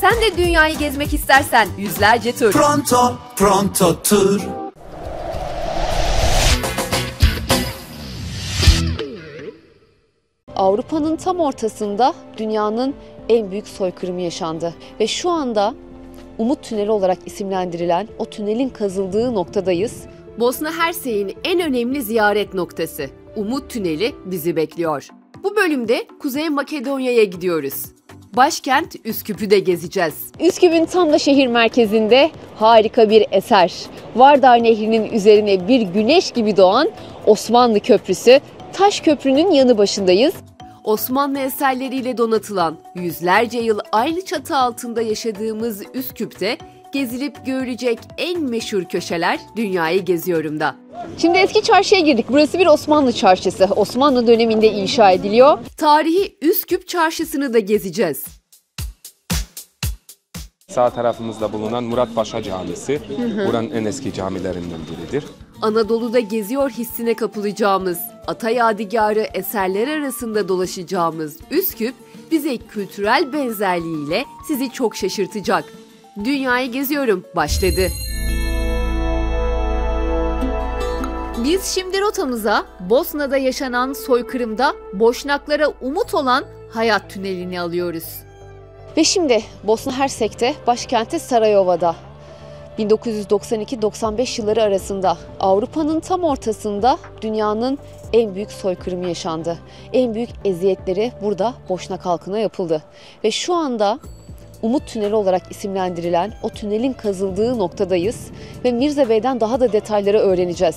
Sen de dünyayı gezmek istersen yüzlerce tur. Pronto Tır. Avrupa'nın tam ortasında dünyanın en büyük soykırımı yaşandı. Ve şu anda Umut Tüneli olarak isimlendirilen o tünelin kazıldığı noktadayız. Bosna Hersek'in en önemli ziyaret noktası Umut Tüneli bizi bekliyor. Bu bölümde Kuzey Makedonya'ya gidiyoruz. Başkent Üsküp'ü de gezeceğiz. Üsküp'ün tam da şehir merkezinde harika bir eser. Vardar Nehri'nin üzerine bir güneş gibi doğan Osmanlı Köprüsü, Taş Köprü'nün yanı başındayız. Osmanlı eserleriyle donatılan, yüzlerce yıl aynı çatı altında yaşadığımız Üsküp'te gezilip görülecek en meşhur köşeler Dünyayı Geziyorum da. Şimdi eski çarşıya girdik. Burası bir Osmanlı çarşısı. Osmanlı döneminde inşa ediliyor. Tarihi Üsküp çarşısını da gezeceğiz. Sağ tarafımızda bulunan Murat Paşa Camisi, buranın en eski camilerinden biridir. Anadolu'da geziyor hissine kapılacağımız, ata yadigarı eserler arasında dolaşacağımız Üsküp, bize kültürel benzerliğiyle sizi çok şaşırtacak. Dünyayı Geziyorum başladı. Biz şimdi rotamıza Bosna'da yaşanan soykırımda Boşnaklara umut olan Hayat Tüneli'ni alıyoruz. Ve şimdi Bosna Hersek'te, başkenti Sarayova'da 1992-95 yılları arasında Avrupa'nın tam ortasında dünyanın en büyük soykırımı yaşandı. En büyük eziyetleri burada Boşnak halkına yapıldı. Ve şu anda Umut Tüneli olarak isimlendirilen o tünelin kazıldığı noktadayız ve Mirze Bey'den daha da detayları öğreneceğiz.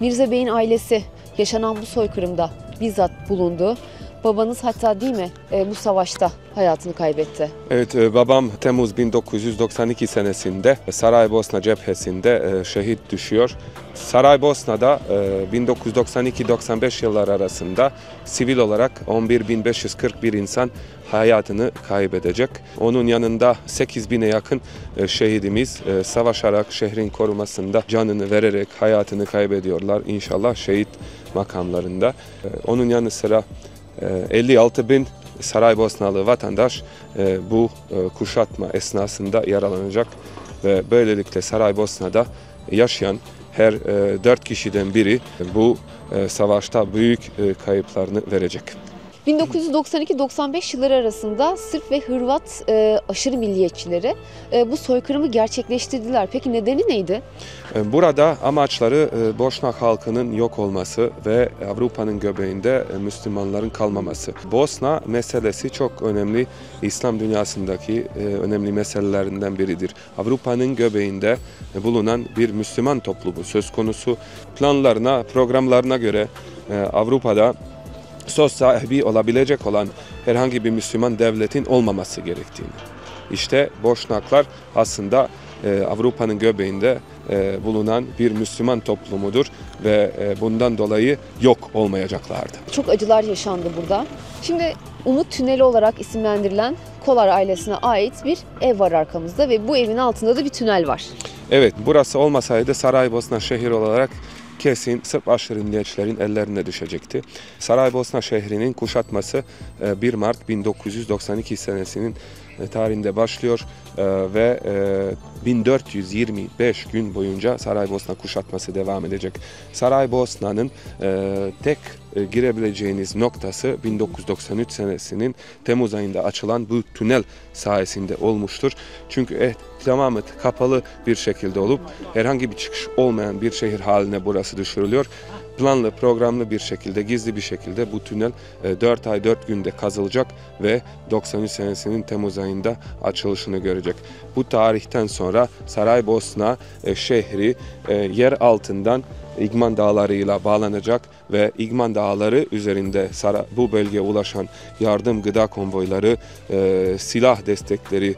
Mirze Bey'in ailesi yaşanan bu soykırımda bizzat bulundu. Babanız hatta değil mi bu savaşta hayatını kaybetti? Evet, babam Temmuz 1992 senesinde Saraybosna cephesinde şehit düşüyor. Saraybosna'da 1992-95 yılları arasında sivil olarak 11.541 insan hayatını kaybedecek. Onun yanında 8.000'e yakın şehidimiz savaşarak şehrin korumasında canını vererek hayatını kaybediyorlar. İnşallah şehit makamlarında. Onun yanı sıra 56.000 Saraybosnalı vatandaş bu kuşatma esnasında yaralanacak ve böylelikle Saraybosna'da yaşayan her 4 kişiden biri bu savaşta büyük kayıplarını verecek. 1992-95 yılları arasında Sırp ve Hırvat aşırı milliyetçileri bu soykırımı gerçekleştirdiler. Peki nedeni neydi? Burada amaçları Boşnak halkının yok olması ve Avrupa'nın göbeğinde Müslümanların kalmaması. Bosna meselesi çok önemli, İslam dünyasındaki önemli meselelerinden biridir. Avrupa'nın göbeğinde bulunan bir Müslüman toplumu söz konusu. Planlarına, programlarına göre Avrupa'da söz sahibi olabilecek olan herhangi bir Müslüman devletin olmaması gerektiğini. İşte Boşnaklar aslında Avrupa'nın göbeğinde bulunan bir Müslüman toplumudur ve bundan dolayı yok olmayacaklardı. Çok acılar yaşandı burada. Şimdi Umut Tüneli olarak isimlendirilen Kolar ailesine ait bir ev var arkamızda ve bu evin altında da bir tünel var. Evet, burası olmasaydı Saraybosna şehir olarak kesin Sırp aşırı milliyetçilerin ellerine düşecekti. Saraybosna şehrinin kuşatması 1 Mart 1992 senesinin tarihinde başlıyor ve 1425 gün boyunca Saraybosna kuşatması devam edecek. Saraybosna'nın tek girebileceğiniz noktası 1993 senesinin Temmuz ayında açılan bu tünel sayesinde olmuştur. Çünkü tamamı kapalı bir şekilde olup herhangi bir çıkış olmayan bir şehir haline burası düşürülüyor. Planlı, programlı bir şekilde, gizli bir şekilde bu tünel 4 ay 4 günde kazılacak ve 93 senesinin Temmuz ayında açılışını görecek. Bu tarihten sonra Saraybosna şehri yer altından İgman Dağları ile bağlanacak ve İgman Dağları üzerinde bu bölgeye ulaşan yardım gıda konvoyları, silah destekleri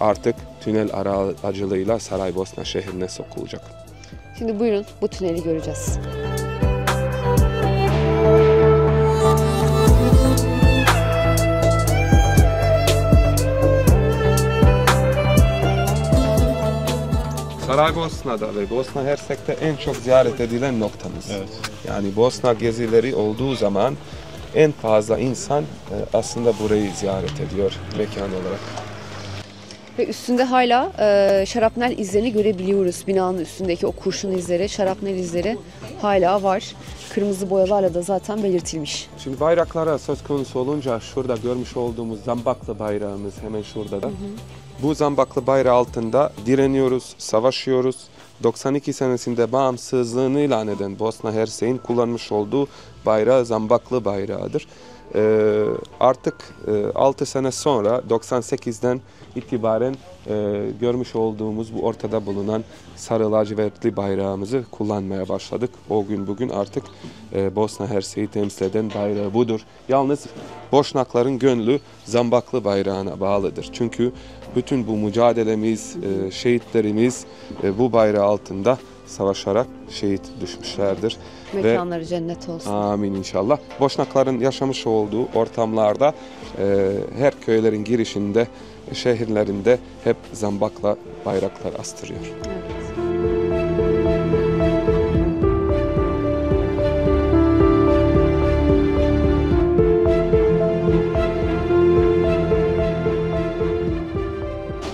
artık tünel aracılığıyla Saraybosna şehrine sokulacak. Şimdi buyurun bu tüneli göreceğiz. Saraybosna'da ve Bosna Hersek'te en çok ziyaret edilen noktamız. Evet. Yani Bosna gezileri olduğu zaman en fazla insan aslında burayı ziyaret ediyor mekan olarak. Ve üstünde hala şarapnel izlerini görebiliyoruz. Binanın üstündeki o kurşun izleri, şarapnel izleri hala var. Kırmızı boyalarla da zaten belirtilmiş. Şimdi bayraklara söz konusu olunca şurada görmüş olduğumuz zambaklı bayrağımız hemen şurada da. Hı hı. Bu zambaklı bayrağı altında direniyoruz, savaşıyoruz. 92 senesinde bağımsızlığını ilan eden Bosna Hersek'in kullanmış olduğu bayrağı zambaklı bayrağıdır. Artık 6 sene sonra 98'den itibaren görmüş olduğumuz bu ortada bulunan sarı lacivertli bayrağımızı kullanmaya başladık. O gün bugün artık Bosna Hersek'i temsil eden bayrağı budur. Yalnız Boşnakların gönlü zambaklı bayrağına bağlıdır. Çünkü bütün bu mücadelemiz, şehitlerimiz bu bayrağı altında savaşarak şehit düşmüşlerdir. Mekanları cennet olsun. Amin inşallah. Boşnakların yaşamış olduğu ortamlarda her köylerin girişinde, şehirlerinde hep zambakla bayraklar astırıyor. Evet.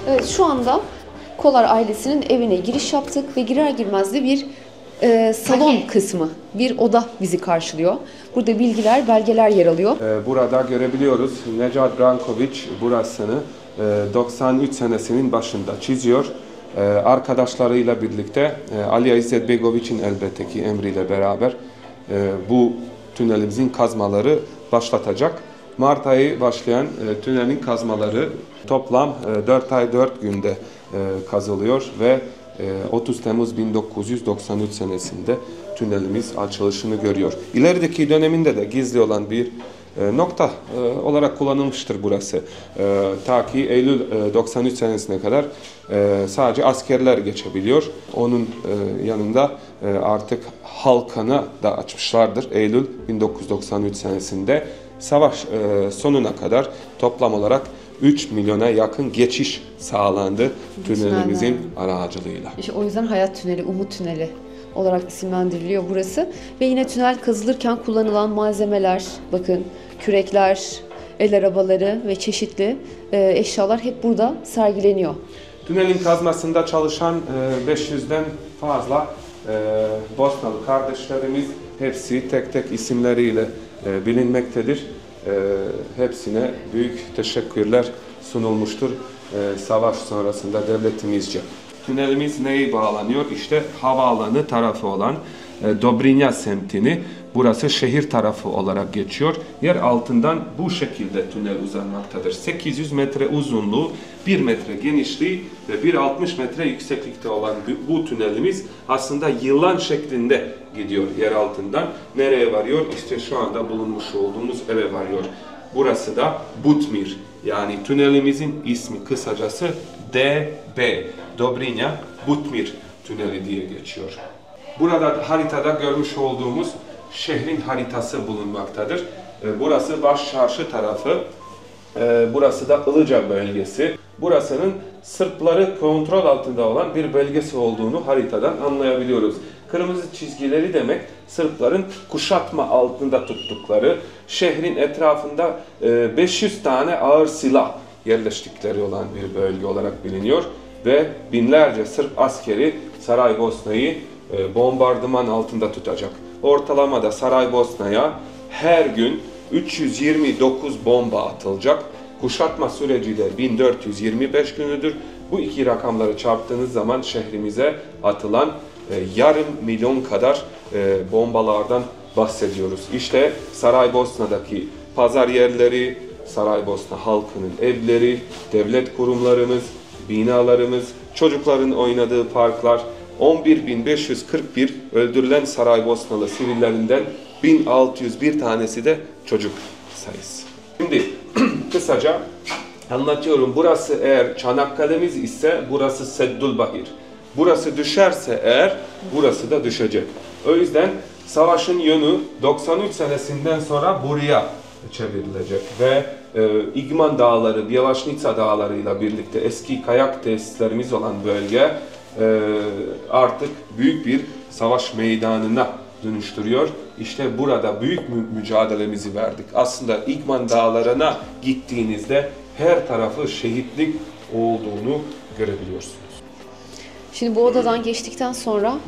Evet, şu anda Kolar ailesinin evine giriş yaptık ve girer girmez de bir salon kısmı, bir oda bizi karşılıyor. Burada bilgiler, belgeler yer alıyor. Burada görebiliyoruz Necat Brankoviç burasını 93 senesinin başında çiziyor. Arkadaşlarıyla birlikte Alija İzetbegoviç'in elbette ki emriyle beraber bu tünelimizin kazmaları başlatacak. Mart ayı başlayan tünelin kazmaları toplam 4 ay 4 günde kazılıyor ve 30 Temmuz 1993 senesinde tünelimiz açılışını görüyor. İlerideki döneminde de gizli olan bir nokta olarak kullanılmıştır burası. Ta ki Eylül 93 senesine kadar sadece askerler geçebiliyor. Onun yanında artık halkana da açmışlardır. Eylül 1993 senesinde savaş sonuna kadar toplam olarak 3 milyona yakın geçiş sağlandı tünelimizin aracılığıyla. İşte o yüzden Hayat Tüneli, Umut Tüneli olarak isimlendiriliyor burası. Ve yine tünel kazılırken kullanılan malzemeler, bakın kürekler, el arabaları ve çeşitli eşyalar hep burada sergileniyor. Tünelin kazmasında çalışan 500'den fazla Bosnalı kardeşlerimiz hepsi tek tek isimleriyle bilinmektedir. Hepsine büyük teşekkürler sunulmuştur savaş sonrasında devletimizce. Tünelimiz neyi bağlanıyor? İşte havaalanı tarafı olan Dobrinya semtini, burası şehir tarafı olarak geçiyor. Yer altından bu şekilde tünel uzanmaktadır. 800 metre uzunluğu, 1 metre genişliği ve 1,60 metre yükseklikte olan bu tünelimiz aslında yılan şeklinde gidiyor yer altından. Nereye varıyor? İşte şu anda bulunmuş olduğumuz eve varıyor. Burası da Butmir. Yani tünelimizin ismi kısacası DB. Dobrinya Butmir tüneli diye geçiyor. Burada haritada görmüş olduğumuz şehrin haritası bulunmaktadır. Burası Başçarşı tarafı, burası da Ilıca bölgesi. Burasının Sırpları kontrol altında olan bir bölgesi olduğunu haritadan anlayabiliyoruz. Kırmızı çizgileri demek Sırpların kuşatma altında tuttukları, şehrin etrafında 500 tane ağır silah yerleştikleri olan bir bölge olarak biliniyor. Ve binlerce Sırp askeri Saraybosna'yı bombardıman altında tutacak. Ortalamada Saraybosna'ya her gün 329 bomba atılacak. Kuşatma süreci de 1425 günüdür. Bu iki rakamları çarptığınız zaman şehrimize atılan yarım milyon kadar bombalardan bahsediyoruz. İşte Saraybosna'daki pazar yerleri, Saraybosna halkının evleri, devlet kurumlarımız, binalarımız, çocukların oynadığı parklar, 11.541 öldürülen Saraybosnalı sivillerinden 1601 tanesi de çocuk sayısı. Şimdi kısaca anlatıyorum. Burası eğer Çanakkale'miz ise burası Seddülbahir. Burası düşerse eğer burası da düşecek. O yüzden savaşın yönü 93 senesinden sonra buraya çevrilecek ve İgman Dağları, Bielaşnitsa Dağları ile birlikte eski kayak tesislerimiz olan bölge artık büyük bir savaş meydanına dönüştürüyor. İşte burada büyük mücadelemizi verdik. Aslında İgman Dağları'na gittiğinizde her tarafı şehitlik olduğunu görebiliyorsunuz. Şimdi bu odadan geçtikten sonra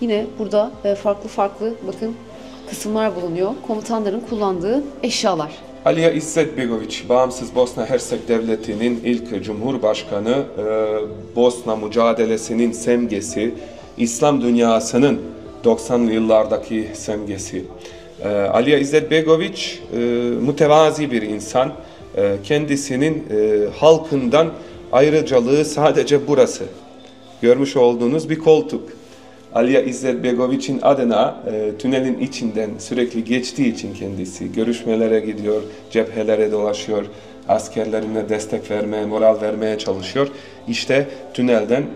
yine burada farklı farklı bakın kısımlar bulunuyor. Komutanların kullandığı eşyalar. Alija İzetbegoviç, bağımsız Bosna Hersek Devleti'nin ilk cumhurbaşkanı, Bosna mücadelesinin semgesi, İslam dünyasının 90'lı yıllardaki semgesi. Alija İzetbegoviç mütevazi bir insan, kendisinin halkından ayrıcalığı sadece burası. Görmüş olduğunuz bir koltuk. Alija İzetbegoviç'in adına tünelin içinden sürekli geçtiği için kendisi görüşmelere gidiyor, cephelere dolaşıyor, askerlerine destek vermeye, moral vermeye çalışıyor. İşte tünelden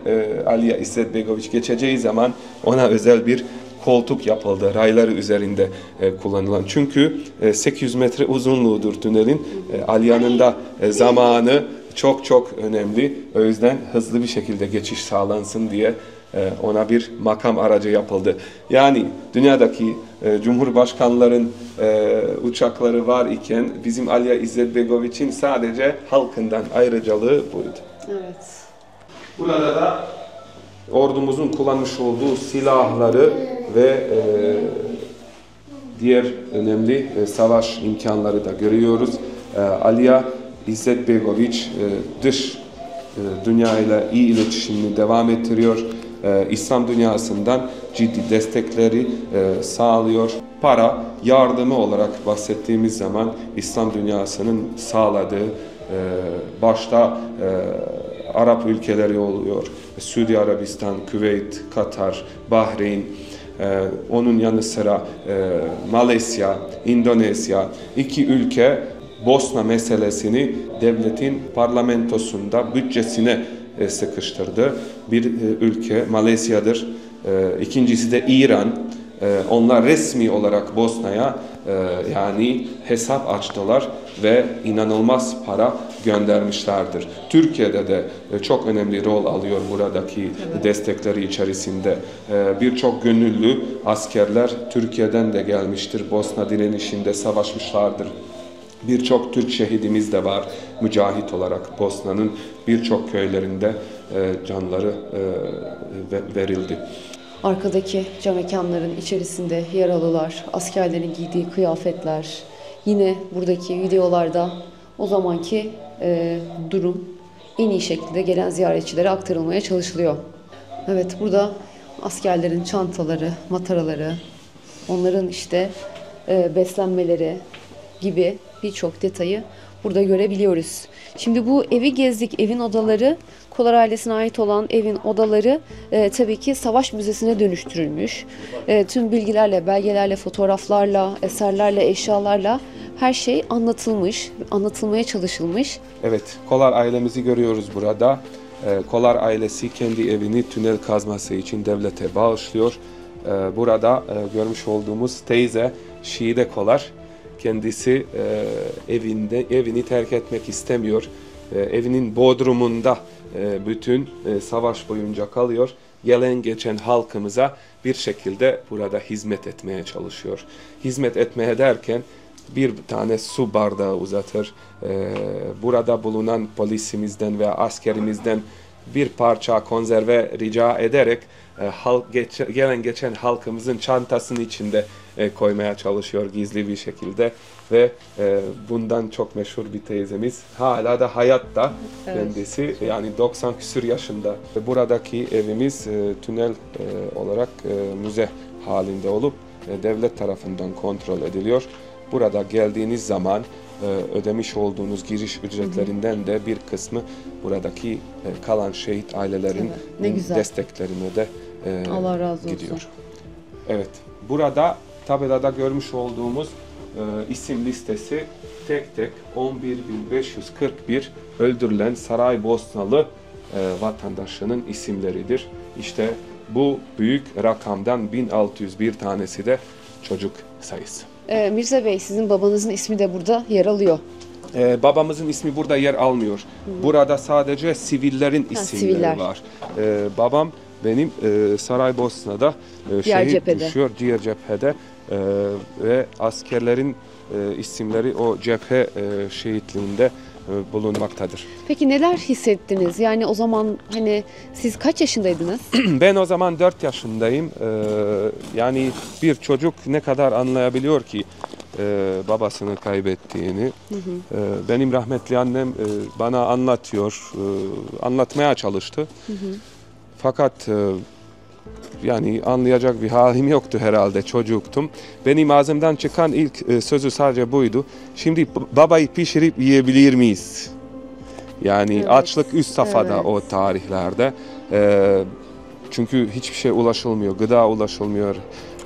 Alija İzetbegoviç geçeceği zaman ona özel bir koltuk yapıldı, rayları üzerinde kullanılan. Çünkü 800 metre uzunluğudur tünelin. Alija'nın da zamanı çok çok önemli. O yüzden hızlı bir şekilde geçiş sağlansın diye ona bir makam aracı yapıldı. Yani dünyadaki cumhurbaşkanların uçakları var iken bizim Alija İzetbegoviç'in sadece halkından ayrıcalığı buydu. Evet. Burada da ordumuzun kullanmış olduğu silahları ve diğer önemli savaş imkanları da görüyoruz. Alija İzetbegoviç dış dünyayla iyi iletişimini devam ettiriyor. İslam dünyasından ciddi destekleri sağlıyor. Para yardımı olarak bahsettiğimiz zaman İslam dünyasının sağladığı başta Arap ülkeleri oluyor. Suudi Arabistan, Kuveyt, Katar, Bahreyn, onun yanı sıra Malezya, Endonezya, iki ülke Bosna meselesini devletin parlamentosunda bütçesine sıkıştırdı. Bir ülke Malezya'dır. İkincisi de İran. Onlar resmi olarak Bosna'ya yani hesap açtılar ve inanılmaz para göndermişlerdir. Türkiye'de de çok önemli rol alıyor buradaki destekleri içerisinde. Birçok gönüllü askerler Türkiye'den de gelmiştir. Bosna direnişinde savaşmışlardır. Birçok Türk şehidimiz de var mücahit olarak. Bosna'nın birçok köylerinde canları verildi. Arkadaki cam mekanların içerisinde yaralılar, askerlerin giydiği kıyafetler, yine buradaki videolarda o zamanki durum en iyi şekilde gelen ziyaretçilere aktarılmaya çalışılıyor. Evet, burada askerlerin çantaları, mataraları, onların işte beslenmeleri gibi birçok detayı burada görebiliyoruz. Şimdi bu evi gezdik, evin odaları, Kolar ailesine ait olan evin odaları tabii ki savaş müzesine dönüştürülmüş. Tüm bilgilerle, belgelerle, fotoğraflarla, eserlerle, eşyalarla her şey anlatılmış, anlatılmaya çalışılmış. Evet, Kolar ailemizi görüyoruz burada. Kolar ailesi kendi evini tünel kazması için devlete bağışlıyor. Burada görmüş olduğumuz teyze Şide Kolar. Kendisi evini terk etmek istemiyor. Evinin bodrumunda bütün savaş boyunca kalıyor. Gelen geçen halkımıza bir şekilde burada hizmet etmeye çalışıyor. Hizmet etmeye derken bir tane su bardağı uzatır. Burada bulunan polisimizden veya askerimizden bir parça konserve rica ederek gelen geçen halkımızın çantasının içinde koymaya çalışıyor gizli bir şekilde ve bundan çok meşhur bir teyzemiz hala da hayatta, evet. Kendisi yani 90 küsur yaşında. Buradaki evimiz tünel olarak müze halinde olup devlet tarafından kontrol ediliyor. Burada geldiğiniz zaman ödemiş olduğunuz giriş ücretlerinden de bir kısmı buradaki kalan şehit ailelerin desteklerine de Allah razı gidiyor. Olsun. Evet, burada tabelada görmüş olduğumuz isim listesi tek tek 11.541 öldürülen Saraybosnalı vatandaşının isimleridir. İşte bu büyük rakamdan 1601 tanesi de çocuk sayısı. Mirze Bey, sizin babanızın ismi de burada yer alıyor. Babamızın ismi burada yer almıyor. Burada sadece sivillerin isimleri var. Babam benim Saraybosna'da şehit cephede. Düşüyor diğer cephede ve askerlerin isimleri o cephe şehitliğinde bulunmaktadır. Peki neler hissettiniz? Yani o zaman hani siz kaç yaşındaydınız? Ben o zaman 4 yaşındayım. Yani bir çocuk ne kadar anlayabiliyor ki babasını kaybettiğini. Hı hı. Benim rahmetli annem bana anlatıyor, anlatmaya çalıştı. Hı hı. Fakat yani anlayacak bir halim yoktu herhalde, çocuktum. Benim ağzımdan çıkan ilk sözü sadece buydu. Şimdi babayı pişirip yiyebilir miyiz? Yani evet, açlık üst safhada, evet, o tarihlerde. Çünkü hiçbir şey ulaşılmıyor, gıda ulaşılmıyor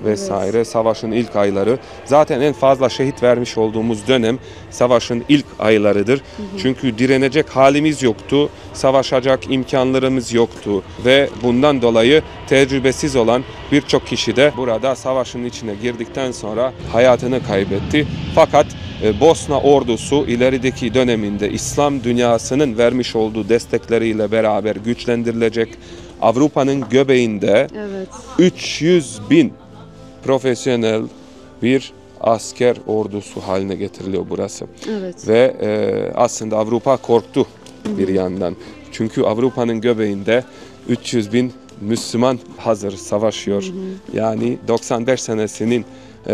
vesaire. Evet. Savaşın ilk ayları. Zaten en fazla şehit vermiş olduğumuz dönem savaşın ilk aylarıdır. Hı hı. Çünkü direnecek halimiz yoktu, savaşacak imkanlarımız yoktu ve bundan dolayı tecrübesiz olan birçok kişi de burada savaşın içine girdikten sonra hayatını kaybetti. Fakat Bosna ordusu ilerideki döneminde İslam dünyasının vermiş olduğu destekleriyle beraber güçlendirilecek. Avrupa'nın göbeğinde, evet, 300.000 profesyonel bir asker ordusu haline getiriliyor burası. Evet. Ve aslında Avrupa korktu, hı-hı, bir yandan. Çünkü Avrupa'nın göbeğinde 300.000 Müslüman hazır savaşıyor. Hı-hı. Yani 95 senesinin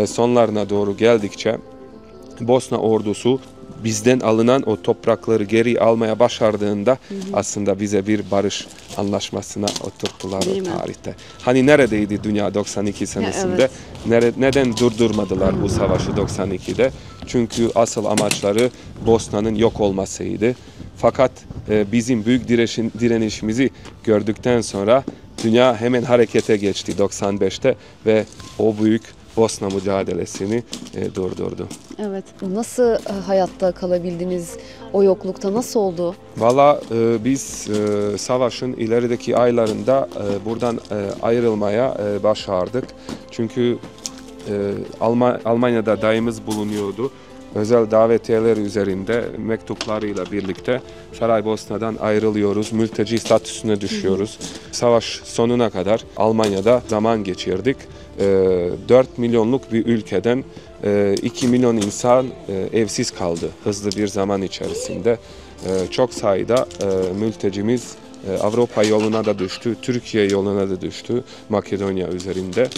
sonlarına doğru geldikçe Bosna ordusu bizden alınan o toprakları geri almaya başardığında, hı hı, aslında bize bir barış anlaşmasına oturttular o tarihte. Hani neredeydi dünya 92 senesinde? Ya, evet. Neden durdurmadılar bu savaşı 92'de? Çünkü asıl amaçları Bosna'nın yok olmasıydı. Fakat bizim büyük direnişimizi gördükten sonra dünya hemen harekete geçti 95'te ve o büyük Bosna mücadelesini durdurdu. Evet. Nasıl hayatta kalabildiniz? O yoklukta nasıl oldu? Valla biz savaşın ilerideki aylarında buradan ayrılmaya başardık. Çünü Almanya'da dayımız bulunuyordu. Özel davetiyeler üzerinde mektuplarıyla birlikte Saraybosna'dan ayrılıyoruz, mülteci statüsüne düşüyoruz. Savaş sonuna kadar Almanya'da zaman geçirdik. 4 milyonluk bir ülkeden 2 milyon insan evsiz kaldı hızlı bir zaman içerisinde. Çok sayıda mültecimiz Avrupa yoluna da düştü, Türkiye yoluna da düştü, Makedonya üzerinde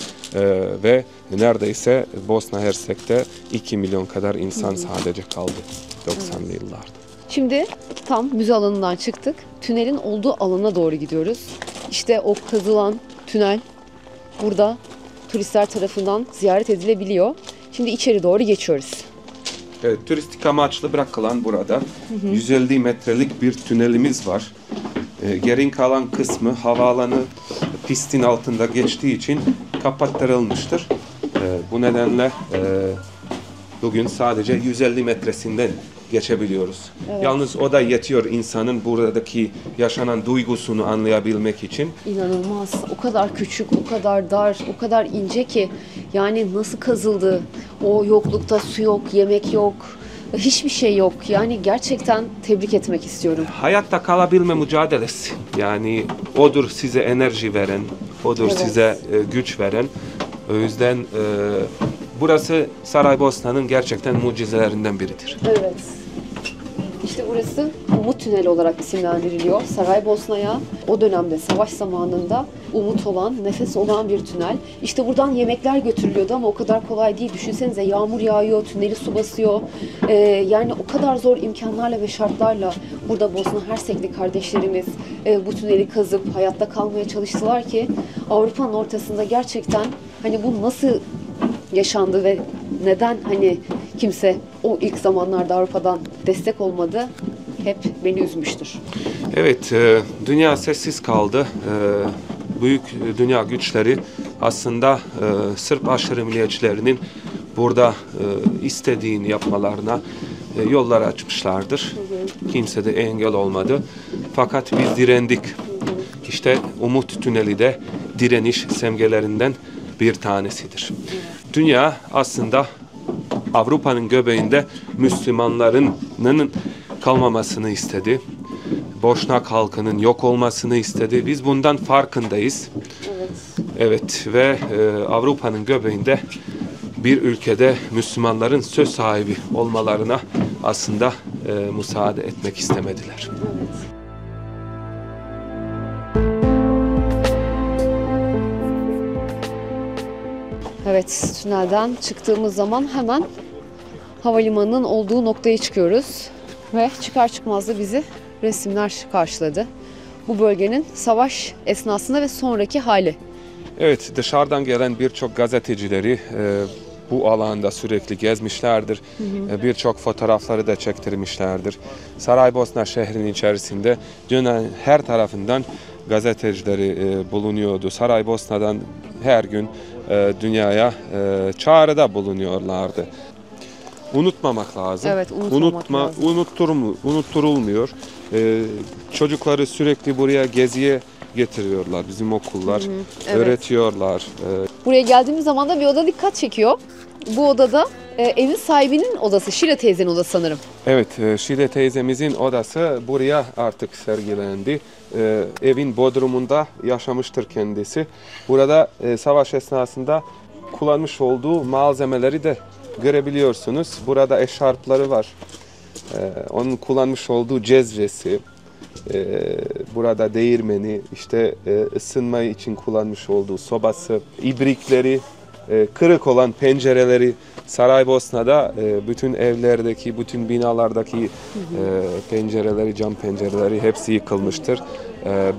ve neredeyse Bosna Hersek'te 2 milyon kadar insan sadece kaldı 90'lı, evet, yıllarda. Şimdi tam müze alanından çıktık, tünelin olduğu alana doğru gidiyoruz. İşte o kazılan tünel burada turistler tarafından ziyaret edilebiliyor. Şimdi içeri doğru geçiyoruz. Evet, turistik amaçlı bırakılan burada, hı hı, 150 metrelik bir tünelimiz var. Gerin kalan kısmı havaalanı pistin altında geçtiği için kapattırılmıştır. Bu nedenle bugün sadece 150 metresinden geçebiliyoruz. Evet. Yalnız o da yetiyor insanın buradaki yaşanan duygusunu anlayabilmek için. İnanılmaz. O kadar küçük, o kadar dar, o kadar ince ki yani nasıl kazıldı? O yoklukta su yok, yemek yok. Hiçbir şey yok. Yani gerçekten tebrik etmek istiyorum. Hayatta kalabilme mücadelesi. Yani odur size enerji veren, odur, evet, size güç veren. O yüzden burası Saraybosna'nın gerçekten mucizelerinden biridir. Evet. İşte burası Umut Tüneli olarak isimlendiriliyor. Saraybosna'ya o dönemde savaş zamanında umut olan, nefes olan bir tünel. İşte buradan yemekler götürülüyordu ama o kadar kolay değil. Düşünsenize, yağmur yağıyor, tüneli su basıyor. Yani o kadar zor imkanlarla ve şartlarla burada Bosna Hersekli kardeşlerimiz bu tüneli kazıp hayatta kalmaya çalıştılar ki Avrupa'nın ortasında gerçekten hani bu nasıl yaşandı ve neden hani kimse o ilk zamanlarda Avrupa'dan destek olmadı, hep beni üzmüştür. Evet, dünya sessiz kaldı. Büyük dünya güçleri aslında Sırp aşırı milliyetçilerinin burada istediğini yapmalarına yollar açmışlardır. Hı hı. Kimse de engel olmadı. Fakat biz direndik. Hı hı. İşte Umut Tüneli de direniş semgelerinden bir tanesidir. Hı hı. Dünya aslında Avrupa'nın göbeğinde Müslümanların kalmamasını istedi. Boşnak halkının yok olmasını istedi. Biz bundan farkındayız. Evet. Evet ve Avrupa'nın göbeğinde bir ülkede Müslümanların söz sahibi olmalarına aslında müsaade etmek istemediler. Evet, tünelden çıktığımız zaman hemen havalimanının olduğu noktaya çıkıyoruz. Ve çıkar çıkmaz da bizi resimler karşıladı. Bu bölgenin savaş esnasında ve sonraki hali. Evet, dışarıdan gelen birçok gazetecileri bu alanda sürekli gezmişlerdir. Birçok fotoğrafları da çektirmişlerdir. Saraybosna şehrinin içerisinde dünyanın her tarafından gazetecileri bulunuyordu. Saraybosna'dan her gün dünyaya çağrıda bulunuyorlardı. Unutmamak lazım. Evet, lazım. Unutturulmuyor. Çocukları sürekli buraya geziye getiriyorlar. Bizim okullar öğretiyorlar. Buraya geldiğimiz zaman da bir oda dikkat çekiyor. Bu odada evin sahibinin odası, Şile teyzenin odası sanırım. Evet, Şile teyzemizin odası buraya artık sergilendi. Evin bodrumunda yaşamıştır kendisi. Burada savaş esnasında kullanmış olduğu malzemeleri de görebiliyorsunuz. Burada eşarpları var. Onun kullanmış olduğu cezvesi, burada değirmeni, işte ısınmayı için kullanmış olduğu sobası, ibrikleri, kırık olan pencereleri. Saraybosna'da bütün evlerdeki, bütün binalardaki pencereleri, cam pencereleri hepsi yıkılmıştır.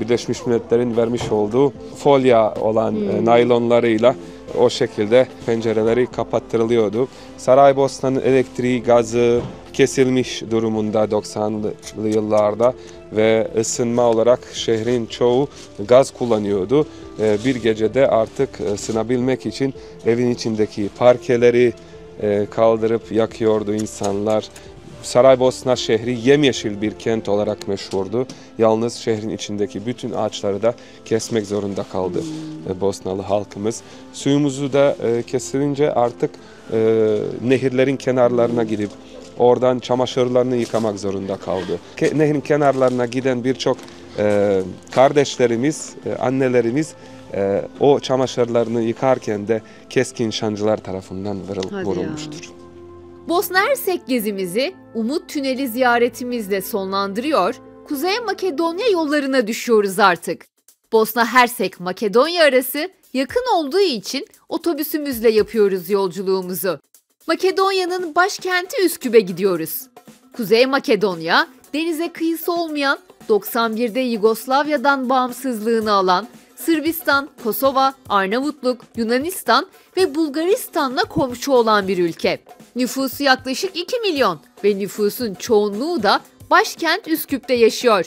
Birleşmiş Milletler'in vermiş olduğu folya olan naylonlarıyla o şekilde pencereleri kapattırılıyordu. Saraybosna'nın elektriği, gazı kesilmiş durumunda 90'lı yıllarda ve ısınma olarak şehrin çoğu gaz kullanıyordu. Bir gecede artık ısınabilmek için evin içindeki parkeleri kaldırıp yakıyordu insanlar. Saraybosna şehri yemyeşil bir kent olarak meşhurdu. Yalnız şehrin içindeki bütün ağaçları da kesmek zorunda kaldı Bosnalı halkımız. Suyumuzu da kesilince artık nehirlerin kenarlarına gidip oradan çamaşırlarını yıkamak zorunda kaldı. Nehrin kenarlarına giden birçok kardeşlerimiz, annelerimiz o çamaşırlarını yıkarken de keskin şancılar tarafından vurulmuştur. Bosna Hersek gezimizi Umut Tüneli ziyaretimizle sonlandırıyor, Kuzey Makedonya yollarına düşüyoruz artık. Bosna Hersek Makedonya arası yakın olduğu için otobüsümüzle yapıyoruz yolculuğumuzu. Makedonya'nın başkenti Üsküp'e gidiyoruz. Kuzey Makedonya, denize kıyısı olmayan, 91'de Yugoslavya'dan bağımsızlığını alan, Sırbistan, Kosova, Arnavutluk, Yunanistan ve Bulgaristan'la komşu olan bir ülke. Nüfusu yaklaşık 2 milyon ve nüfusun çoğunluğu da başkent Üsküp'te yaşıyor.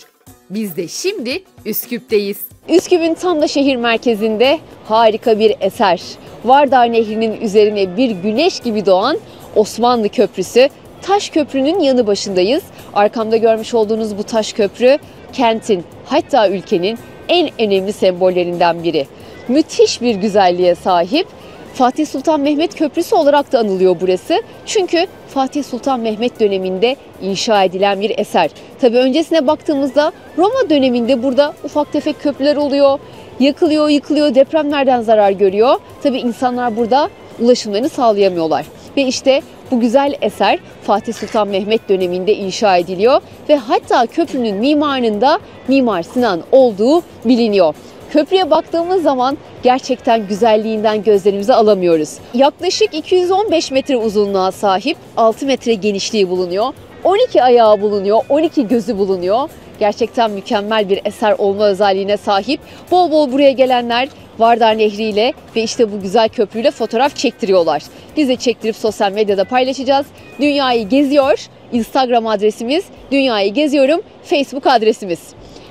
Biz de şimdi Üsküp'teyiz. Üsküp'ün tam da şehir merkezinde harika bir eser. Vardar Nehri'nin üzerine bir güneş gibi doğan Osmanlı Köprüsü. Taş Köprü'nün yanı başındayız. Arkamda görmüş olduğunuz bu taş köprü kentin, hatta ülkenin en önemli sembollerinden biri. Müthiş bir güzelliğe sahip. Fatih Sultan Mehmet Köprüsü olarak da anılıyor burası. Çünkü Fatih Sultan Mehmet döneminde inşa edilen bir eser. Tabii öncesine baktığımızda Roma döneminde burada ufak tefek köprüler oluyor. Yakılıyor, yıkılıyor, depremlerden zarar görüyor. Tabii insanlar burada ulaşımlarını sağlayamıyorlar. Ve işte bu güzel eser Fatih Sultan Mehmet döneminde inşa ediliyor. Ve hatta köprünün mimarında Mimar Sinan olduğu biliniyor. Köprüye baktığımız zaman gerçekten güzelliğinden gözlerimizi alamıyoruz. Yaklaşık 215 metre uzunluğa sahip, 6 metre genişliği bulunuyor. 12 ayağı bulunuyor, 12 gözü bulunuyor. Gerçekten mükemmel bir eser olma özelliğine sahip. Bol bol buraya gelenler Vardar Nehri ile ve işte bu güzel köprüyle fotoğraf çektiriyorlar. Biz de çektirip sosyal medyada paylaşacağız. Dünyayı Geziyor Instagram adresimiz, Dünyayı Geziyorum Facebook adresimiz.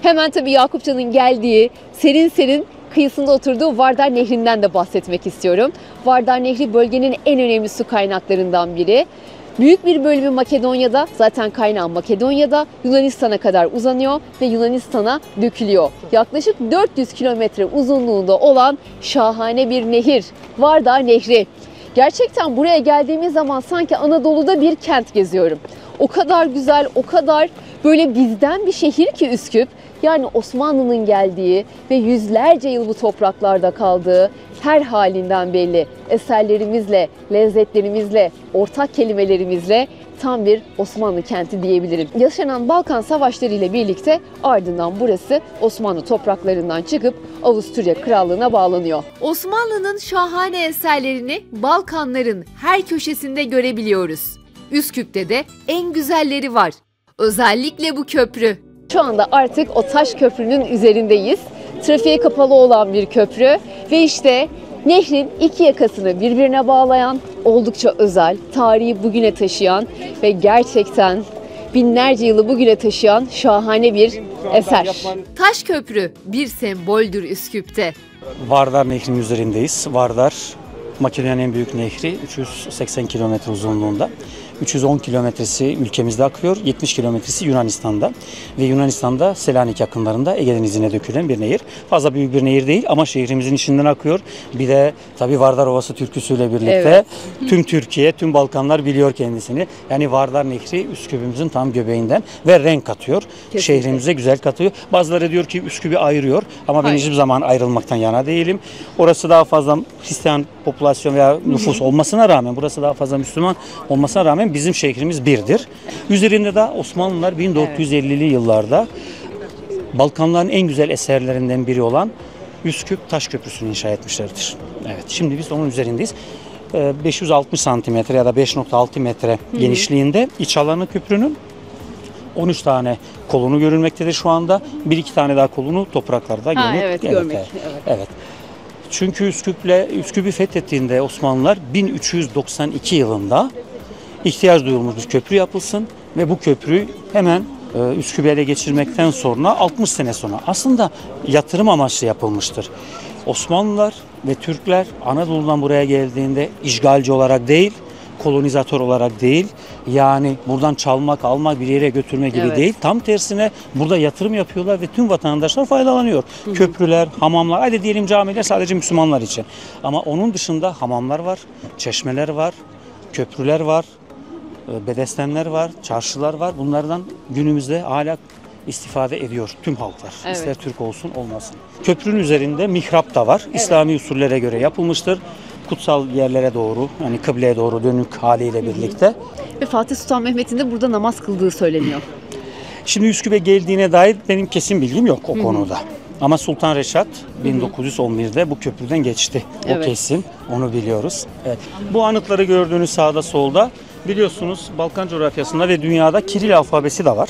Hemen tabii Yakupcan'ın geldiği, serin serin kıyısında oturduğu Vardar Nehri'nden de bahsetmek istiyorum. Vardar Nehri bölgenin en önemli su kaynaklarından biri. Büyük bir bölümü Makedonya'da, zaten kaynağı Makedonya'da, Yunanistan'a kadar uzanıyor ve Yunanistan'a dökülüyor. Yaklaşık 400 kilometre uzunluğunda olan şahane bir nehir, Vardar Nehri. Gerçekten buraya geldiğimiz zaman sanki Anadolu'da bir kent geziyorum. O kadar güzel, o kadar böyle bizden bir şehir ki Üsküp. Yani Osmanlı'nın geldiği ve yüzlerce yıl bu topraklarda kaldığı her halinden belli. Eserlerimizle, lezzetlerimizle, ortak kelimelerimizle tam bir Osmanlı kenti diyebilirim. Yaşanan Balkan Savaşları ile birlikte ardından burası Osmanlı topraklarından çıkıp Avusturya Krallığı'na bağlanıyor. Osmanlı'nın şahane eserlerini Balkanların her köşesinde görebiliyoruz. Üsküp'te de en güzelleri var. Özellikle bu köprü. Şu anda artık o taş köprünün üzerindeyiz. Trafiğe kapalı olan bir köprü ve işte nehrin iki yakasını birbirine bağlayan, oldukça özel, tarihi bugüne taşıyan ve gerçekten binlerce yılı bugüne taşıyan şahane bir eser. Taş köprü bir semboldür Üsküp'te. Vardar Nehri'nin üzerindeyiz. Vardar, Makedonya'nın en büyük nehri, 380 kilometre uzunluğunda. 310 kilometresi ülkemizde akıyor, 70 kilometresi Yunanistan'da ve Yunanistan'da Selanik yakınlarında Ege Denizi'ne dökülen bir nehir. Fazla büyük bir nehir değil ama şehrimizin içinden akıyor. Bir de tabii Vardar Ovası türküsüyle birlikte tüm Türkiye, tüm Balkanlar biliyor kendisini. Yani Vardar Nehri Üsküp'ümüzün tam göbeğinden ve renk katıyor. Kesinlikle. Şehrimize güzel katıyor. Bazıları diyor ki Üsküp'ü ayırıyor ama ben hiçbir zaman ayrılmaktan yana değilim. Orası daha fazla Hristiyan popülasyon veya nüfus olmasına rağmen, burası daha fazla Müslüman olmasına rağmen bizim şehrimiz birdir. Üzerinde de Osmanlılar 1450'li yıllarda Balkanların en güzel eserlerinden biri olan Üsküp Taş Köprüsü'nü inşa etmişlerdir. Evet, şimdi biz onun üzerindeyiz. 560 santimetre ya da 5.6 metre genişliğinde iç alanı köprünün. 13 tane kolonu görülmektedir şu anda. 1-2 tane daha kolonu topraklarda görmek. Çünkü Üsküp'ü fethettiğinde Osmanlılar 1392 yılında ihtiyaç duyulmuş bir köprü yapılsın ve bu köprüyü hemen Üsküp'ü ele geçirmekten sonra 60 sene sonra aslında yatırım amaçlı yapılmıştır. Osmanlılar ve Türkler Anadolu'dan buraya geldiğinde işgalci olarak değil, kolonizatör olarak değil, yani buradan çalmak, almak, bir yere götürme gibi değil. Tam tersine burada yatırım yapıyorlar ve tüm vatandaşlar faydalanıyor. Köprüler, hamamlar, hadi diyelim camiler sadece Müslümanlar için. Ama onun dışında hamamlar var, çeşmeler var, köprüler var, bedestenler var, çarşılar var. Bunlardan günümüzde hala istifade ediyor tüm halklar. Evet. İster Türk olsun olmasın. Köprünün üzerinde mihrap da var. Evet. İslami usullere göre yapılmıştır. Kutsal yerlere doğru, yani kıbleye doğru dönük haliyle birlikte. Ve Fatih Sultan Mehmet'in de burada namaz kıldığı söyleniyor. Şimdi Üsküp'e geldiğine dair benim kesin bilgim yok o konuda. Ama Sultan Reşat 1911'de bu köprüden geçti. O kesin. Onu biliyoruz. Evet. Bu anıtları gördüğünüz sağda solda. Biliyorsunuz Balkan coğrafyasında ve dünyada Kiril alfabesi de var.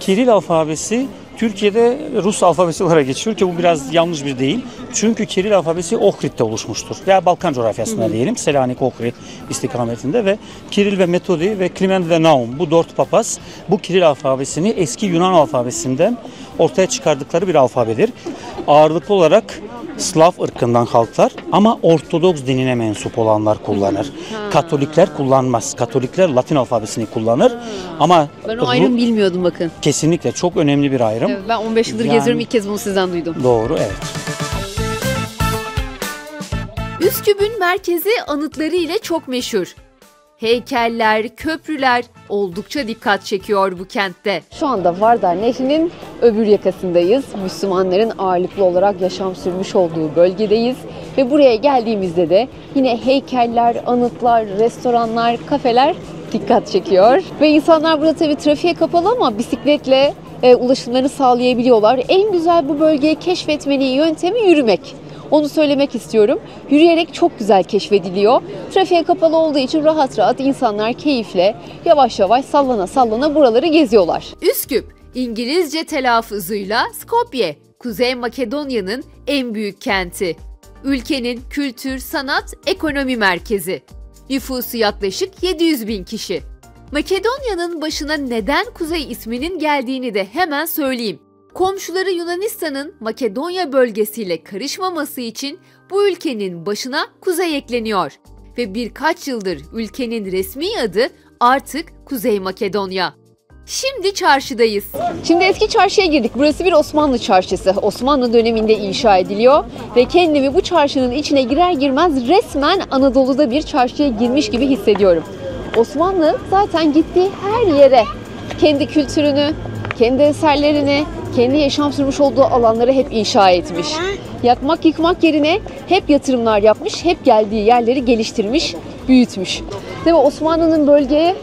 Kiril alfabesi Türkiye'de Rus alfabesi olarak geçiyor ki bu biraz yanlış bir deyim. Çünkü Kiril alfabesi Ohrit'te oluşmuştur. Ya Balkan coğrafyasında diyelim, Selanik, Ohrit istikametinde ve Kiril ve Metodiy ve Kliment ve Naum, bu dört papaz bu Kiril alfabesini eski Yunan alfabesinden ortaya çıkardıkları bir alfabedir. Ağırlıklı olarak Slav ırkından halklar ama Ortodoks dinine mensup olanlar kullanır. Katolikler kullanmaz. Katolikler Latin alfabesini kullanır. Ama ben o ayrımı bilmiyordum bakın. Kesinlikle çok önemli bir ayrım. Evet, ben 15 yıldır geziyorum, ilk kez bunu sizden duydum. Doğru, evet. Üsküp'ün merkezi anıtları ile çok meşhur. Heykeller, köprüler oldukça dikkat çekiyor bu kentte. Şu anda Vardar Nehri'nin öbür yakasındayız. Müslümanların ağırlıklı olarak yaşam sürmüş olduğu bölgedeyiz. Ve buraya geldiğimizde de yine heykeller, anıtlar, restoranlar, kafeler dikkat çekiyor. Ve insanlar burada tabii trafiğe kapalı ama bisikletle ulaşımlarını sağlayabiliyorlar. En güzel bu bölgeyi keşfetmenin yöntemi yürümek. Onu söylemek istiyorum. Yürüyerek çok güzel keşfediliyor. Trafiğe kapalı olduğu için rahat rahat insanlar keyifle yavaş yavaş sallana sallana buraları geziyorlar. Üsküp, İngilizce telaffuzuyla Skopje, Kuzey Makedonya'nın en büyük kenti. Ülkenin kültür, sanat, ekonomi merkezi. Nüfusu yaklaşık 700.000 kişi. Makedonya'nın başına neden Kuzey isminin geldiğini de hemen söyleyeyim. Komşuları Yunanistan'ın Makedonya bölgesiyle karışmaması için bu ülkenin başına Kuzey ekleniyor. Ve birkaç yıldır ülkenin resmi adı artık Kuzey Makedonya. Şimdi çarşıdayız. Şimdi eski çarşıya girdik. Burası bir Osmanlı çarşısı. Osmanlı döneminde inşa ediliyor ve kendimi bu çarşının içine girer girmez resmen Anadolu'da bir çarşıya girmiş gibi hissediyorum. Osmanlı zaten gittiği her yere kendi kültürünü, kendi eserlerini, kendi yaşam sürmüş olduğu alanları hep inşa etmiş. Yakmak yıkmak yerine hep yatırımlar yapmış, hep geldiği yerleri geliştirmiş, büyütmüş. Tabii Osmanlı'nın bölgeye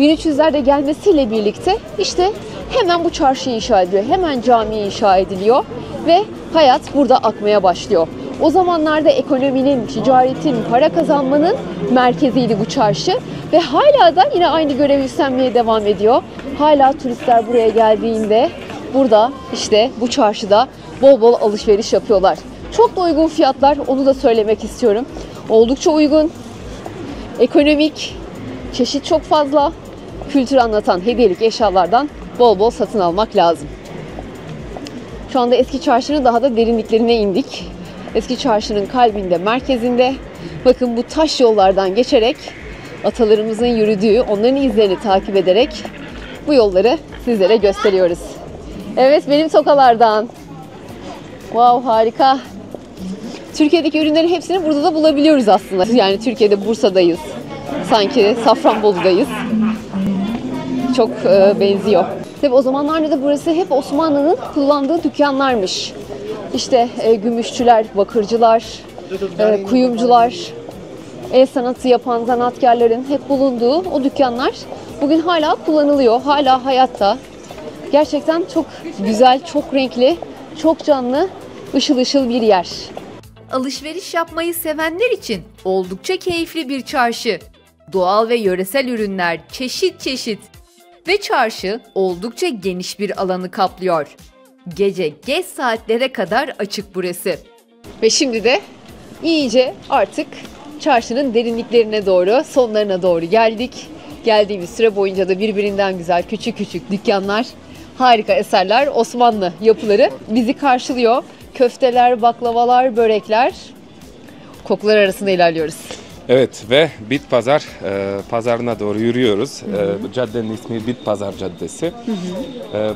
1300'lerde gelmesiyle birlikte işte hemen bu çarşı inşa ediliyor, hemen cami inşa ediliyor ve hayat burada akmaya başlıyor. O zamanlarda ekonominin, ticaretin, para kazanmanın merkeziydi bu çarşı ve hala da yine aynı görevi üstlenmeye devam ediyor. Hala turistler buraya geldiğinde burada işte bu çarşıda bol bol alışveriş yapıyorlar. Çok da uygun fiyatlar, onu da söylemek istiyorum. Oldukça uygun, ekonomik, çeşit çok fazla, kültür anlatan hediyelik eşyalardan bol bol satın almak lazım. Şu anda eski çarşının daha da derinliklerine indik. Eski çarşının kalbinde, merkezinde bakın bu taş yollardan geçerek atalarımızın yürüdüğü, onların izlerini takip ederek bu yolları sizlere gösteriyoruz. Evet, benim tokalardan. Wow, harika. Türkiye'deki ürünlerin hepsini burada da bulabiliyoruz aslında. Yani Türkiye'de Bursa'dayız. Sanki Safranbolu'dayız. Çok benziyor. Tabii o zamanlarda da burası hep Osmanlı'nın kullandığı dükkanlarmış. İşte gümüşçüler, bakırcılar, kuyumcular, el sanatı yapan zanaatkarların hep bulunduğu o dükkanlar bugün hala kullanılıyor, hala hayatta. Gerçekten çok güzel, çok renkli, çok canlı, ışıl ışıl bir yer. Alışveriş yapmayı sevenler için oldukça keyifli bir çarşı. Doğal ve yöresel ürünler çeşit çeşit ve çarşı oldukça geniş bir alanı kaplıyor. Gece geç saatlere kadar açık burası. Ve şimdi de iyice artık çarşının derinliklerine doğru, sonlarına doğru geldik. Geldiğimiz süre boyunca da birbirinden güzel küçük küçük dükkanlar, harika eserler, Osmanlı yapıları bizi karşılıyor. Köfteler, baklavalar, börekler, kokular arasında ilerliyoruz. Evet ve Bitpazar pazarına doğru yürüyoruz. Caddenin ismi Bitpazar Caddesi.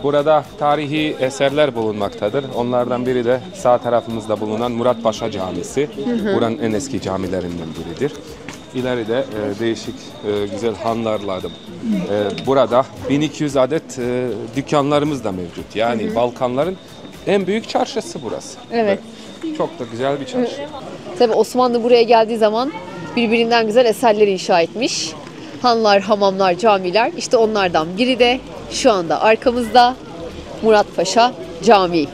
Burada tarihi eserler bulunmaktadır. Onlardan biri de sağ tarafımızda bulunan Murat Paşa Camisi. Buranın en eski camilerinden biridir. İleride değişik güzel hanlarla da. Burada 1200 adet dükkanlarımız da mevcut. Yani Balkanların en büyük çarşısı burası. Evet. Çok da güzel bir çarşı. Tabii Osmanlı buraya geldiği zaman birbirinden güzel eserler inşa etmiş. Hanlar, hamamlar, camiler. İşte onlardan biri de şu anda arkamızda Murat Paşa Camii.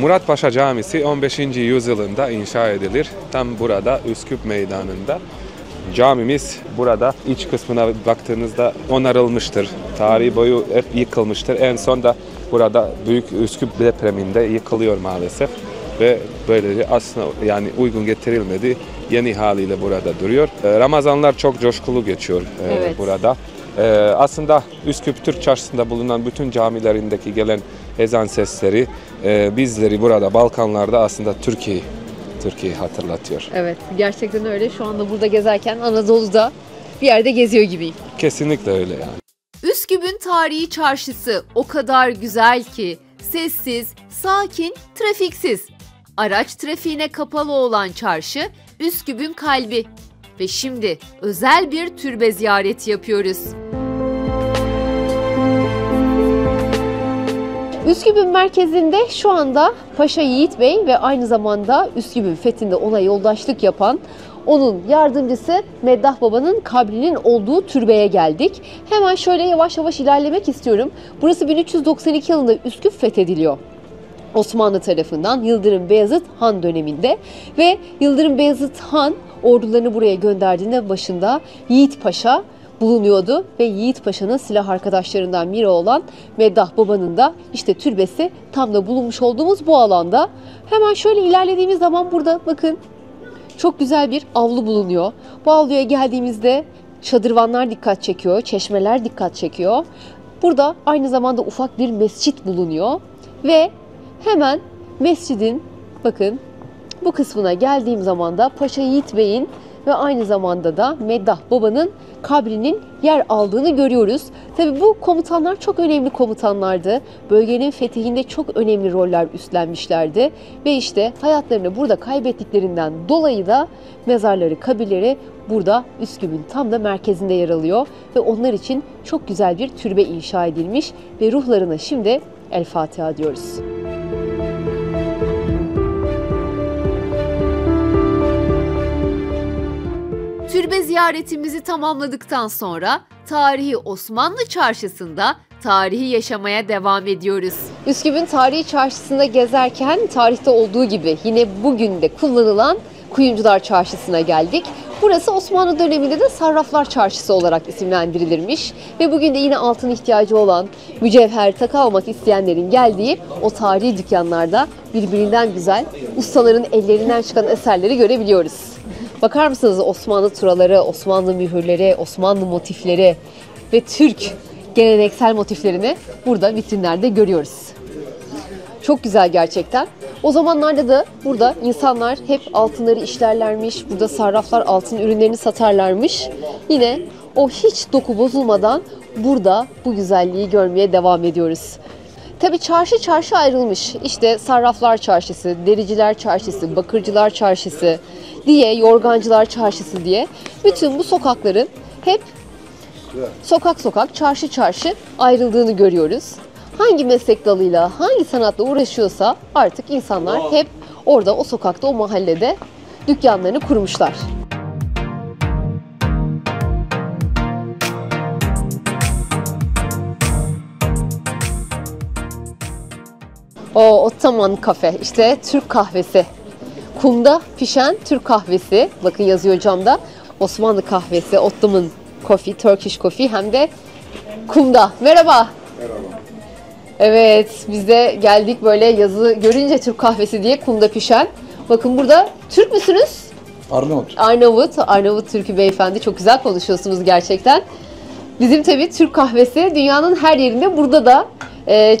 Murat Paşa Camisi 15. yüzyılında inşa edilir. Tam burada Üsküp Meydanı'nda. Camimiz burada iç kısmına baktığınızda onarılmıştır. Tarihi boyu hep yıkılmıştır. En son da burada büyük Üsküp depreminde yıkılıyor maalesef. Ve böylece aslında yani uygun getirilmedi. Yeni haliyle burada duruyor. Ramazanlar çok coşkulu geçiyor evet. Burada. Aslında Üsküp Türk Çarşısı'nda bulunan bütün camilerindeki gelen ezan sesleri bizleri burada Balkanlarda aslında Türkiye'yi hatırlatıyor. Evet, gerçekten öyle. Şu anda burada gezerken Anadolu'da bir yerde geziyor gibiyim. Kesinlikle öyle yani. Üsküp'ün tarihi çarşısı o kadar güzel ki sessiz, sakin, trafiksiz. Araç trafiğine kapalı olan çarşı Üsküp'ün kalbi ve şimdi özel bir türbe ziyareti yapıyoruz. Üsküp'ün merkezinde şu anda Paşa Yiğit Bey ve aynı zamanda Üsküp'ün fethinde ona yoldaşlık yapan onun yardımcısı Meddah Baba'nın kabrinin olduğu türbeye geldik. Hemen şöyle yavaş yavaş ilerlemek istiyorum. Burası 1392 yılında Üsküp fethediliyor. Osmanlı tarafından Yıldırım Beyazıt Han döneminde ve Yıldırım Beyazıt Han ordularını buraya gönderdiğinde başında Yiğit Paşa bulunuyordu ve Yiğit Paşa'nın silah arkadaşlarından biri olan Meddah Baba'nın da işte türbesi tam da bulunmuş olduğumuz bu alanda. Hemen şöyle ilerlediğimiz zaman burada bakın çok güzel bir avlu bulunuyor. Bu avluya geldiğimizde çadırvanlar dikkat çekiyor, çeşmeler dikkat çekiyor. Burada aynı zamanda ufak bir mescit bulunuyor ve hemen mescidin bakın bu kısmına geldiğim zaman da Paşa Yiğit Bey'in ve aynı zamanda da Meddah Baba'nın kabrinin yer aldığını görüyoruz. Tabii bu komutanlar çok önemli komutanlardı. Bölgenin fethinde çok önemli roller üstlenmişlerdi. Ve işte hayatlarını burada kaybettiklerinden dolayı da mezarları, kabirleri burada Üsküp'ün tam da merkezinde yer alıyor. Ve onlar için çok güzel bir türbe inşa edilmiş ve ruhlarına şimdi El Fatiha diyoruz. ziyaretimizi tamamladıktan sonra tarihi Osmanlı Çarşısı'nda tarihi yaşamaya devam ediyoruz. Üsküp'ün tarihi çarşısında gezerken tarihte olduğu gibi yine bugün de kullanılan Kuyumcular Çarşısı'na geldik. Burası Osmanlı döneminde de Sarraflar Çarşısı olarak isimlendirilirmiş ve bugün de yine altın ihtiyacı olan, mücevher, takı almak isteyenlerin geldiği o tarihi dükkanlarda birbirinden güzel, ustaların ellerinden çıkan eserleri görebiliyoruz. Bakar mısınız Osmanlı turaları, Osmanlı mühürleri, Osmanlı motifleri ve Türk geleneksel motiflerini burada vitrinlerde görüyoruz. Çok güzel gerçekten. O zamanlarda da burada insanlar hep altınları işlerlermiş, burada sarraflar altın ürünlerini satarlarmış. Yine o hiç doku bozulmadan burada bu güzelliği görmeye devam ediyoruz. Tabii çarşı çarşı ayrılmış. İşte Sarraflar Çarşısı, Dericiler Çarşısı, Bakırcılar Çarşısı diye, Yorgancılar Çarşısı diye. Bütün bu sokakların hep sokak sokak, çarşı çarşı ayrıldığını görüyoruz. Hangi meslek dalıyla, hangi sanatla uğraşıyorsa artık insanlar hep orada, o sokakta, o mahallede dükkanlarını kurmuşlar. O Ottoman kafe, işte Türk kahvesi. Kumda pişen Türk kahvesi, bakın yazıyor camda. Osmanlı kahvesi, Ottoman coffee, Turkish coffee, hem de kumda. Merhaba. Merhaba. Evet, biz de geldik böyle yazı görünce Türk kahvesi diye, kumda pişen. Bakın burada Türk müsünüz? Arnavut. Arnavut Türk'ü beyefendi. Çok güzel konuşuyorsunuz gerçekten. Bizim tabii Türk kahvesi dünyanın her yerinde, burada da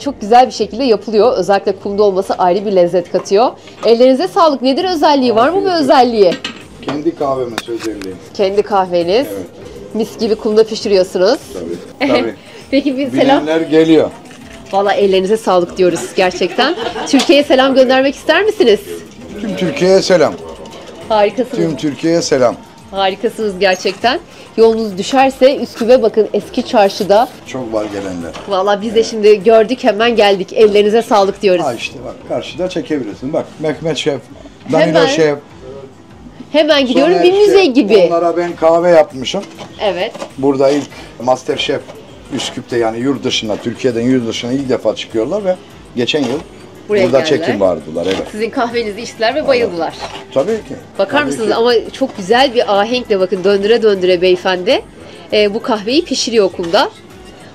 çok güzel bir şekilde yapılıyor. Özellikle kumda olması ayrı bir lezzet katıyor. Ellerinize sağlık. Nedir özelliği? Var mı bu özelliği? Kendi kahvemiz özelliği. Kendi kahveniz. Evet. Mis gibi kumda pişiriyorsunuz. Tabii. Tabii. Peki bir selam. Bilenler geliyor. Valla ellerinize sağlık diyoruz gerçekten. Türkiye'ye selam göndermek ister misiniz? Tüm Türkiye'ye selam. Harikasınız. Tüm Türkiye'ye selam. Harikasınız gerçekten. Yolunuz düşerse Üsküp'e bakın, eski çarşıda. Çok var gelenler. Valla biz de şimdi gördük, hemen geldik. Ellerinize sağlık diyoruz. Ha işte bak, karşıda çekebilirsin. Bak Mehmet Şef, Danilo Şef. Hemen gidiyorum, bir müze gibi. Onlara ben kahve yapmışım. Evet. Burada ilk Master Şef. Üsküp'te, yani yurt dışına, Türkiye'den yurt dışına ilk defa çıkıyorlar ve geçen yıl burada çekim vardılar. Evet. Sizin kahvenizi içtiler ve bayıldılar. Evet. Tabii ki. Bakar tabii mısınız ki. Ama çok güzel bir ahenkle, bakın döndüre döndüre beyefendi bu kahveyi pişiriyor kumda.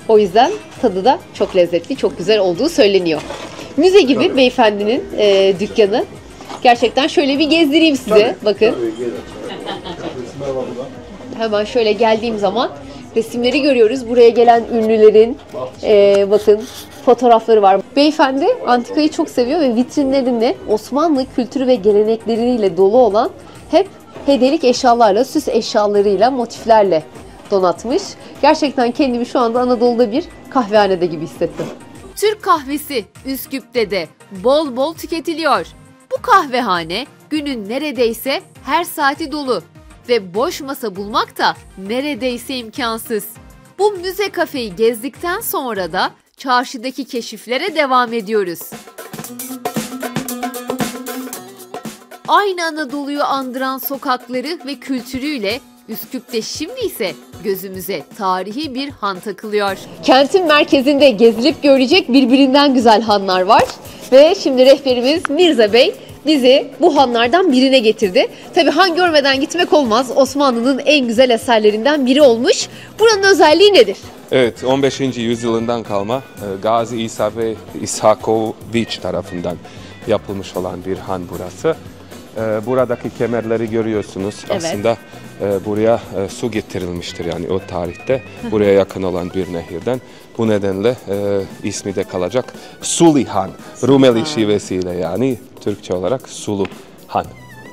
O yüzden tadı da çok lezzetli, çok güzel olduğu söyleniyor. Müze gibi tabii. Beyefendinin dükkanı. Gerçekten şöyle bir gezdireyim size. Tabii. Bakın. Tabii. Hemen şöyle geldiğim zaman resimleri görüyoruz. Buraya gelen ünlülerin bakın fotoğrafları var. Beyefendi antikayı çok seviyor ve vitrinlerinde Osmanlı kültürü ve gelenekleriyle dolu olan hep hediyelik eşyalarla, süs eşyalarıyla, motiflerle donatmış. Gerçekten kendimi şu anda Anadolu'da bir kahvehanede gibi hissettim. Türk kahvesi Üsküp'te de bol bol tüketiliyor. Bu kahvehane günün neredeyse her saati dolu. Ve boş masa bulmak da neredeyse imkansız. Bu müze kafeyi gezdikten sonra da çarşıdaki keşiflere devam ediyoruz. Aynı Anadolu'yu andıran sokakları ve kültürüyle Üsküp'te şimdi ise gözümüze tarihi bir han takılıyor. Kentin merkezinde gezilip görülecek birbirinden güzel hanlar var. Ve şimdi rehberimiz Mirze Bey bizi bu hanlardan birine getirdi. Tabii han görmeden gitmek olmaz. Osmanlı'nın en güzel eserlerinden biri olmuş. Buranın özelliği nedir? Evet, 15. yüzyılından kalma Gazi İsa ve İshakoviç tarafından yapılmış olan bir han burası. Buradaki kemerleri görüyorsunuz. Evet. Aslında buraya su getirilmiştir, yani o tarihte buraya yakın olan bir nehirden. Bu nedenle ismi de kalacak Suli Han, Rumeli şivesiyle, yani Türkçe olarak Sulu Han.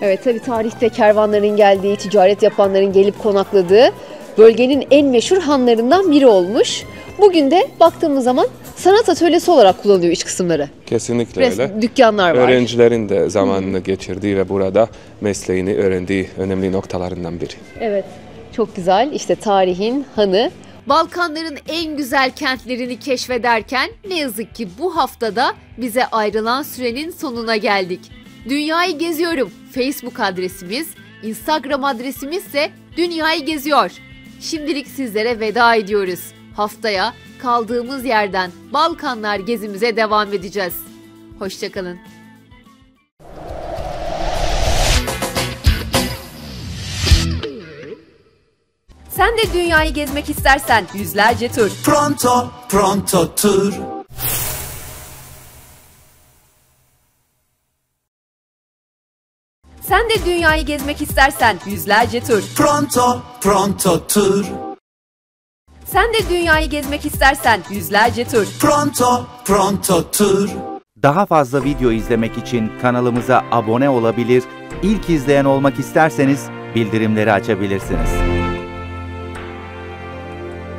Evet, tabi tarihte kervanların geldiği, ticaret yapanların gelip konakladığı bölgenin en meşhur hanlarından biri olmuş. Bugün de baktığımız zaman sanat atölyesi olarak kullanılıyor iç kısımları. Kesinlikle öyle. Dükkanlar var. Öğrencilerin de zamanını geçirdiği ve burada mesleğini öğrendiği önemli noktalarından biri. Evet, çok güzel. İşte tarihin hanı. Balkanların en güzel kentlerini keşfederken ne yazık ki bu haftada bize ayrılan sürenin sonuna geldik. Dünyayı Geziyorum Facebook adresimiz, Instagram adresimiz ise Dünyayı Geziyor. Şimdilik sizlere veda ediyoruz. Haftaya kaldığımız yerden Balkanlar gezimize devam edeceğiz. Hoşçakalın. Sen de dünyayı gezmek istersen yüzlerce tur. Pronto Tır. Sen de dünyayı gezmek istersen yüzlerce tur. Pronto Tır. Sen de dünyayı gezmek istersen yüzlerce tur. Pronto Tır. Daha fazla video izlemek için kanalımıza abone olabilir, ilk izleyen olmak isterseniz bildirimleri açabilirsiniz.